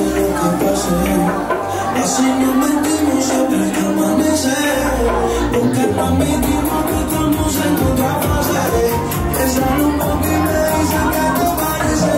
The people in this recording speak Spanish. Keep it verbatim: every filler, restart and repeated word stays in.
Esa luz que me dice que te parece.